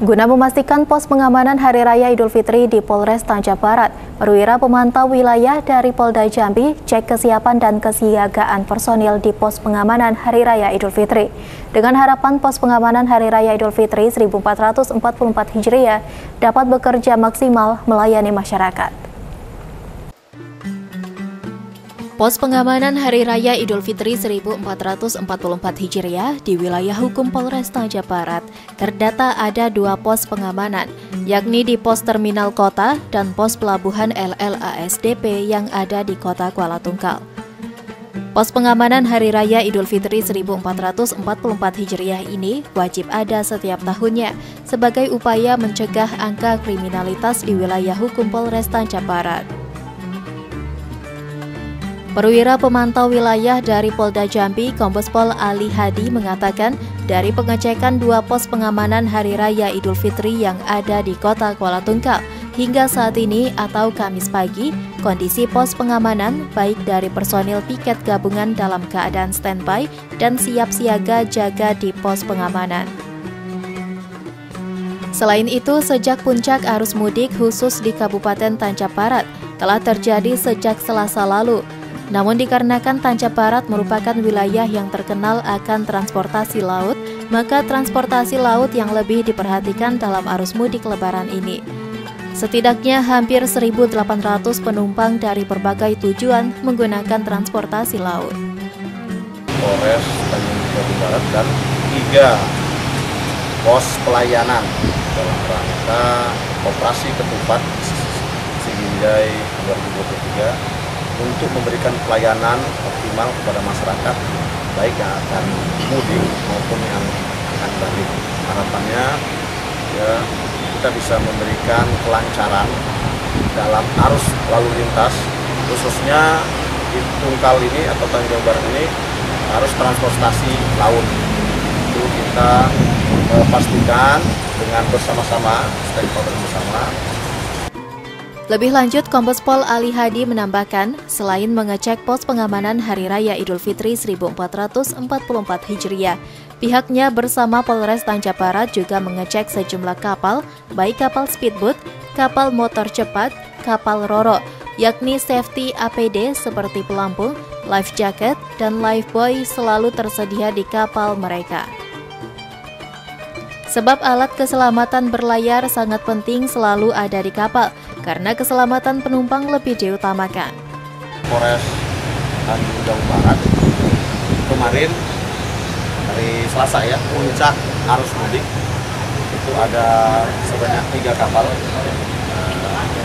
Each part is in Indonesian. Guna memastikan pos pengamanan Hari Raya Idul Fitri di Polres Tanjab Barat, perwira pemantau wilayah dari Polda Jambi cek kesiapan dan kesiagaan personil di pos pengamanan Hari Raya Idul Fitri. Dengan harapan pos pengamanan Hari Raya Idul Fitri 1444 Hijriah dapat bekerja maksimal melayani masyarakat. Pos pengamanan Hari Raya Idul Fitri 1444 Hijriah di wilayah hukum Polres Tanjab Barat terdata ada dua pos pengamanan, yakni di pos terminal kota dan pos pelabuhan LLASDP yang ada di kota Kuala Tungkal. Pos pengamanan Hari Raya Idul Fitri 1444 Hijriah ini wajib ada setiap tahunnya sebagai upaya mencegah angka kriminalitas di wilayah hukum Polres Tanjab Barat. Perwira Pemantau Wilayah dari Polda Jambi, Kombes Pol Ali Hadi mengatakan, dari pengecekan dua pos pengamanan Hari Raya Idul Fitri yang ada di kota Kuala Tungkal, hingga saat ini atau Kamis pagi, kondisi pos pengamanan baik dari personil piket gabungan dalam keadaan standby dan siap siaga jaga di pos pengamanan. Selain itu, sejak puncak arus mudik khusus di Kabupaten Tanjab Barat telah terjadi sejak Selasa lalu. Namun dikarenakan Tanjab Barat merupakan wilayah yang terkenal akan transportasi laut, maka transportasi laut yang lebih diperhatikan dalam arus mudik lebaran ini. Setidaknya hampir 1.800 penumpang dari berbagai tujuan menggunakan transportasi laut. Polres Tanjab Barat dan 3 pos pelayanan dalam rangka operasi ketupat Sinjai 2023. Untuk memberikan pelayanan optimal kepada masyarakat, baik yang akan mudik maupun yang akan balik. Harapannya ya, kita bisa memberikan kelancaran dalam arus lalu lintas, khususnya di Tungkal ini atau Tanjab Barat ini arus transportasi laut. Itu kita pastikan dengan bersama-sama, stakeholder bersama. Lebih lanjut, Kombes Pol Ali Hadi menambahkan, selain mengecek pos pengamanan Hari Raya Idul Fitri 1444 Hijriah, pihaknya bersama Polres Tanjab Barat juga mengecek sejumlah kapal, baik kapal speedboat, kapal motor cepat, kapal roro, yakni safety APD seperti pelampung, life jacket, dan lifebuoy selalu tersedia di kapal mereka. Sebab alat keselamatan berlayar sangat penting selalu ada di kapal, karena keselamatan penumpang lebih diutamakan. Polres Tanjab Barat kemarin hari Selasa ya, puncak arus mudik itu ada sebanyak 3 kapal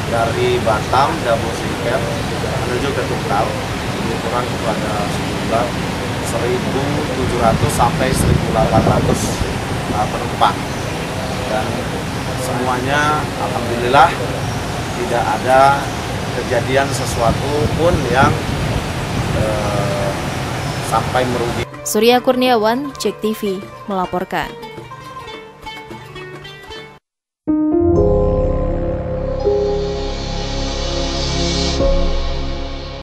dari Batam, Double Singkat menuju ke Tungkal. Ukuran itu ada sekitar 1.700 sampai 1.800. penumpang, dan semuanya alhamdulillah tidak ada kejadian sesuatu pun yang sampai merugikan. Surya Kurniawan, JEKTV melaporkan.